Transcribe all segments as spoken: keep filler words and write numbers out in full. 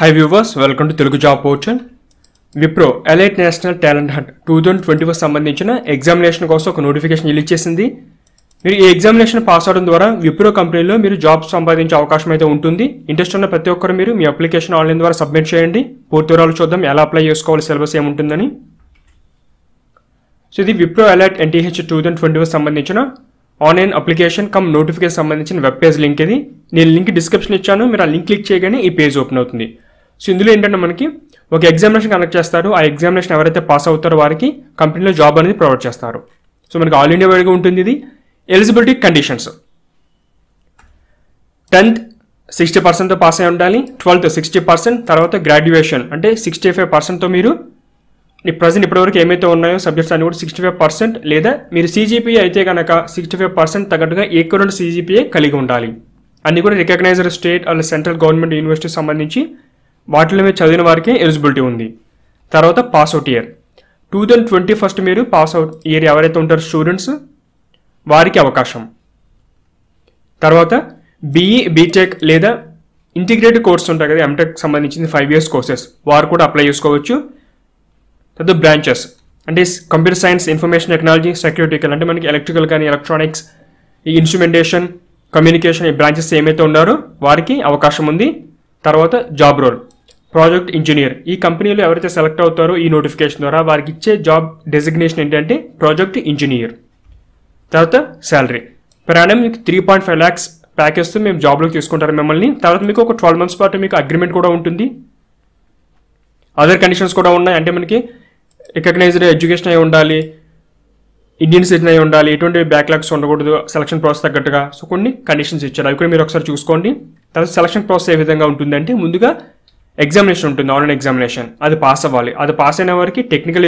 Hi viewers, welcome to Telugu Job Portal. Wipro Elite National Talent Hunt twenty twenty-one సంబంధించిన examination కోసం ఒక notification release చేసింది. మీరు ఈ ఎగ్జామినేషన్ పాస్ అవడం ద్వారా విప్రో కంపెనీలో మీరు జాబ్ సంపాదించే అవకాశం అయితే ఉంటుంది. ఇంట్రెస్ట్ ఉన్న ప్రతి ఒక్కరు మీరు మీ అప్లికేషన్ ఆన్లైన్ ద్వారా సబ్మిట్ చేయండి. పూర్తి వివరాలు చూద్దాం, ఎలా అప్లై చేసుకోవాలి, సిలబస్ ఏముంటుందని. సో ఇది Wipro elite NTH twenty twenty-one సంబంధించిన ఆన్లైన్ అప్లికేషన్ కమ్ నోటిఫికేషన్ సంబంధించిన వెబ్ పేజ్ లింక్ ఇది. నేను లింక్ డిస్క్రిప్షన్ ఇచ్చాను, మీరు ఆ లింక్ క్లిక్ చేయగానే ఈ పేజ్ ఓపెన్ అవుతుంది. సో ఇందులో ఏంటంటే మనకి ఒక ఎగ్జామినేషన్ కండక్ట్ చేస్తారు. ఆ ఎగ్జామినేషన్ ఎవరైతే పాస్ అవుతారో వారికి కంపెనీలో జాబ్ అనేది ప్రొవైడ్ చేస్తారు. సో మనకి ఆల్ ఇండియా వైడ్గా ఉంటుంది ఇది. ఎలిజిబిలిటీ కండిషన్స్: టెన్త్ సిక్స్టీ పర్సెంట్తో పాస్ అయి ఉండాలి, ట్వెల్త్ సిక్స్టీ పర్సెంట్ తర్వాత గ్రాడ్యుయేషన్ అంటే సిక్స్టీ ఫైవ్ పర్సెంట్తో మీరు ప్రజెంట్ ఇప్పటివరకు ఏమైతే ఉన్నాయో సబ్జెక్ట్స్ అన్ని కూడా సిక్స్టీ ఫైవ్ పర్సెంట్ లేదా మీరు సీజీపీఏ అయితే కనుక సిక్స్టీ ఫైవ్ పర్సెంట్ తగ్గట్టుగా ఈక్వలెంట్ సీజీపీఏ కలిగి ఉండాలి. అన్ని కూడా recognised state and central government యూనివర్సిటీకి సంబంధించి వాటిలో మీరు చదివిన వారికే ఎలిజిబిలిటీ ఉంది. తర్వాత pass out year two thousand twenty first మీరు పాస్అవుట్ ఇయర్ ఎవరైతే ఉంటారో స్టూడెంట్స్ వారికి అవకాశం. తర్వాత బీఈ బీటెక్ లేదా ఇంటిగ్రేటెడ్ కోర్స్ ఉంటాయి కదా, ఎంటెక్ సంబంధించింది ఫైవ్ ఇయర్స్ కోర్సెస్ వారు కూడా అప్లై చేసుకోవచ్చు. తర్వాత బ్రాంచెస్ అంటే కంప్యూటర్ సైన్స్, ఇన్ఫర్మేషన్ టెక్నాలజీ, సెక్యూరిటికల్ అంటే మనకి ఎలక్ట్రికల్ కానీ ఎలక్ట్రానిక్స్, ఈ ఇన్స్ట్రుమెంటేషన్, కమ్యూనికేషన్ ఈ బ్రాంచెస్ ఏమైతే ఉన్నారో వారికి అవకాశం ఉంది. తర్వాత జాబ్ రోల్ ప్రాజెక్ట్ ఇంజనీర్. ఈ కంపెనీలో ఎవరైతే సెలెక్ట్ అవుతారో ఈ నోటిఫికేషన్ ద్వారా వారికి ఇచ్చే జాబ్ డెసిగ్నేషన్ ఏంటంటే ప్రాజెక్ట్ ఇంజనీర్. తర్వాత శాలరీ ప్రయాణం మీకు త్రీ పాయింట్ ఫైవ్ ల్యాక్స్ ప్యాకేజ్తో మేము జాబ్లోకి తీసుకుంటారు మిమ్మల్ని. తర్వాత మీకు ఒక ట్వెల్వ్ మంత్స్ పాటు మీకు అగ్రిమెంట్ కూడా ఉంటుంది. అదర్ కండిషన్స్ కూడా ఉన్నాయి అంటే మనకి రికగ్నైజ్డ్ ఎడ్యుకేషన్ అయి ఉండాలి, ఇండియన్ సిటిజన్ అయి ఉండాలి, ఎటువంటి బ్యాక్లాగ్స్ ఉండకూడదు సెలక్షన్ ప్రాసెస్ తగ్గట్టుగా. సో కొన్ని కండిషన్స్ ఇచ్చారు, అవి కూడా మీరు ఒకసారి చూసుకోండి. తర్వాత సెలక్షన్ ప్రాసెస్ ఏ విధంగా ఉంటుందంటే ముందుగా ఎగ్జామినేషన్ ఉంటుంది, ఆన్లైన్ ఎగ్జామినేషన్. అది పాస్ అవ్వాలి. అది పాస్ అయిన వారికి టెక్నికల్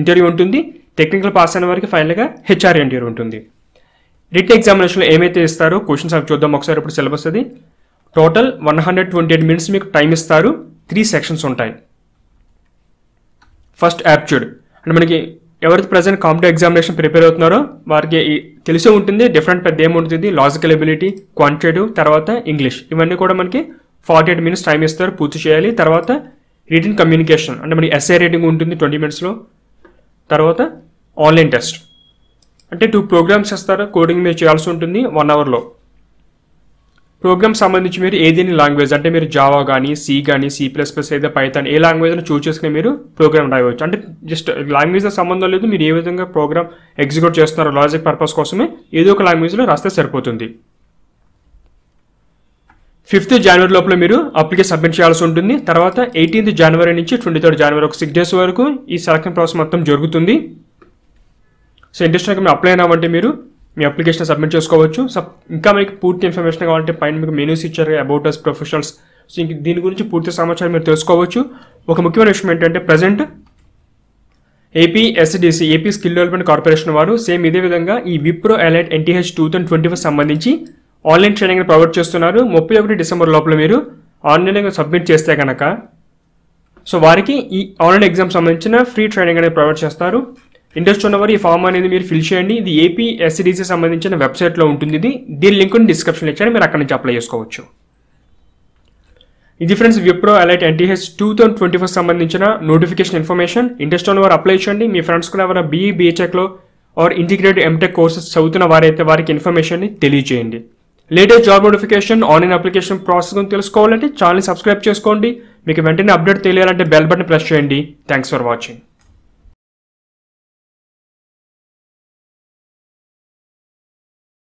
ఇంటర్వ్యూ ఉంటుంది. టెక్నికల్ పాస్ అయిన వారికి ఫైనల్గా హెచ్ఆర్ ఇంటర్వ్యూ ఉంటుంది. రిటన్ ఎగ్జామినేషన్లో ఏమైతే ఇస్తారో క్వశ్చన్స్ అవి చూద్దాం ఒకసారి. ఇప్పుడు సిలబస్ అది total one hundred twenty eight minutes మీకు టైం ఇస్తారు. త్రీ సెక్షన్స్ ఉంటాయి. ఫస్ట్ యాప్ట్యూడ్ అంటే మనకి ఎవరైతే ప్రజెంట్ కాంపిటేటివ్ ఎగ్జామినేషన్ ప్రిపేర్ అవుతున్నారో వారికి తెలిసే ఉంటుంది డిఫరెంట్ పెద్ద ఏముంటుంది, లాజికల్ ఎబిలిటీ, క్వాంటిటేటివ్, తర్వాత ఇంగ్లీష్. ఇవన్నీ కూడా మనకి ఫార్టీ ఎయిట్ మినిట్స్ టైం ఇస్తారు, పూర్తి చేయాలి. తర్వాత రిటన్ కమ్యూనికేషన్ అంటే మనకి ఎస్ఏ రేటింగ్ ఉంటుంది ట్వంటీ మినిట్స్లో. తర్వాత ఆన్లైన్ టెస్ట్ అంటే టూ ప్రోగ్రామ్స్ ఇస్తారు, కోడింగ్ మీరు చేయాల్సి ఉంటుంది వన్ అవర్లో. ప్రోగ్రామ్ సంబంధించి మీరు ఏదైనా లాంగ్వేజ్ అంటే మీరు జావా కానీ, సి కానీ, సి ప్లస్ ప్లస్ లేదా పైథాన్ ఏ లాంగ్వేజ్లో చూస్ చేసుకుని మీరు ప్రోగ్రామ్ రాయవచ్చు. అంటే జస్ట్ లాంగ్వేజ్తో సంబంధం లేదు, మీరు ఏ విధంగా ప్రోగ్రామ్ ఎగ్జిక్యూట్ చేస్తున్నారో లాజిక్ పర్పస్ కోసమే ఏదో ఒక లాంగ్వేజ్లో రాస్తే సరిపోతుంది. ఫిఫ్త్ జనవరి లోపల మీరు అప్లికేషన్ సబ్మిట్ చేయాల్సి ఉంటుంది. తర్వాత ఎయిటీన్త్ జనవరి నుంచి ట్వంటీ థర్డ్ జనవరి ఒక సిక్స్ డేస్ వరకు ఈ సెలక్షన్ ప్రాసెస్ మొత్తం జరుగుతుంది. సో ఇంట్రెస్ట్గా మీరు అప్లై అయినామంటే మీరు మీ అప్లికేషన్ సబ్మిట్ చేసుకోవచ్చు. సబ్ ఇంకా మీకు పూర్తి ఇన్ఫర్మేషన్ కావాలంటే పైన మీకు మెనూస్ ఇచ్చారు అబౌట్ అస్, ప్రొఫెషనల్స్. సో ఇంక దీని గురించి పూర్తి సమాచారం మీరు తెలుసుకోవచ్చు. ఒక ముఖ్యమైన విషయం ఏంటంటే present APSSDC AP skill development corporation వారు సేమ్ ఇదే విధంగా ఈ Wipro elite NTH two thousand twenty five సంబంధించి ఆన్లైన్ ట్రైనింగ్ ప్రొవైడ్ చేస్తున్నారు. ముప్పై ఒకటి డిసెంబర్ లోపల మీరు ఆన్లైన్గా సబ్మిట్ చేస్తే కనుక సో వారికి ఈ ఆన్లైన్ ఎగ్జామ్ సంబంధించిన ఫ్రీ ట్రైనింగ్ అనేది ప్రొవైడ్ చేస్తారు. ఇంట్రెస్ట్ ఉన్నవారు ఈ ఫామ్ అనేది మీరు ఫిల్ చేయండి. ఇది ఏపీఎస్సీడీసీ సంబంధించిన వెబ్సైట్లో ఉంటుంది. ఇది దీని లింక్ డిస్క్రిప్షన్లో ఇచ్చాను, మీరు అక్కడి నుంచి అప్లై చేసుకోవచ్చు. ఇది friends Wipro elite NTH two thousand twenty four సంబంధించిన నోటిఫికేషన్ ఇన్ఫర్మేషన్. ఇంట్రెస్ట్ ఉన్నవారు అప్లై చేయండి. మీ ఫ్రెండ్స్ కూడా ఎవరైనా బీఈ బీటెక్లో ఆర్ ఇంటిగ్రేటెడ్ ఎంటెక్ కోర్సెస్ చదువుతున్న వారైతే వారికి ఇన్ఫర్మేషన్ని తెలియజేయండి. Latest job notification, online application process గురించి తెలుసుకోవాలంటే ఛానల్ని సబ్స్క్రైబ్ చేసుకోండి. మీకు వెంటనే అప్డేట్ తెలియాలంటే బెల్ బటన్ ప్రెస్ చేయండి. Thanks for watching.